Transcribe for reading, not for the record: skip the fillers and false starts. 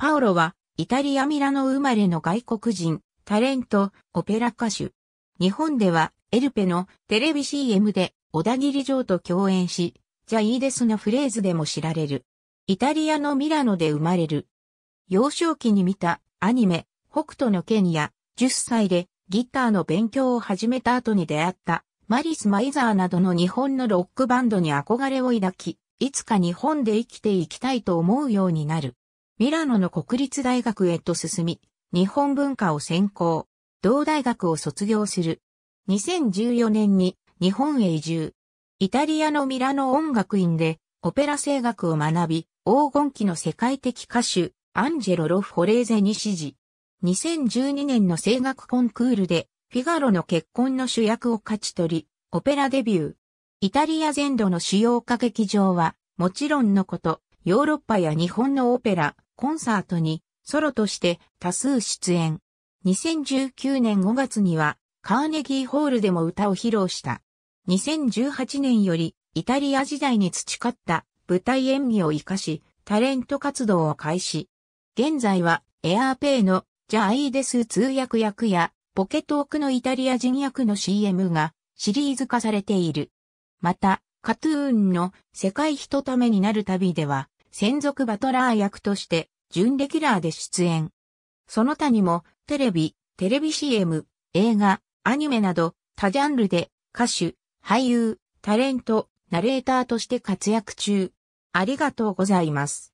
パオロは、イタリア・ミラノ生まれの外国人、タレント、オペラ歌手。日本では、Airpayのテレビ CM で、小田切丈と共演し、じゃいいですなフレーズでも知られる。イタリアのミラノで生まれる。幼少期に見た、アニメ、北斗の拳や、10歳で、ギターの勉強を始めた後に出会った、マリス・マイザーなどの日本のロックバンドに憧れを抱き、いつか日本で生きていきたいと思うようになる。ミラノの国立大学へと進み、日本文化を専攻。同大学を卒業する。2014年に日本へ移住。イタリアのミラノ音楽院でオペラ声楽を学び、黄金期の世界的歌手、アンジェロ・ロ・フォレーゼに師事。2012年の声楽コンクールで、フィガロの結婚の主役を勝ち取り、オペラデビュー。イタリア全土の主要歌劇場は、もちろんのこと、ヨーロッパや日本のオペラ、コンサートにソロとして多数出演。2019年5月にはカーネギーホールでも歌を披露した。2018年よりイタリア時代に培った舞台演技を活かしタレント活動を開始。現在はAirpayのじゃあいいです通訳役やポケトークのイタリア人役の CM がシリーズ化されている。また、カトゥーンの世界ひとためになる旅では専属バトラー役として、準レギュラーで出演。その他にも、テレビ、テレビ CM、映画、アニメなど、多ジャンルで、歌手、俳優、タレント、ナレーターとして活躍中。ありがとうございます。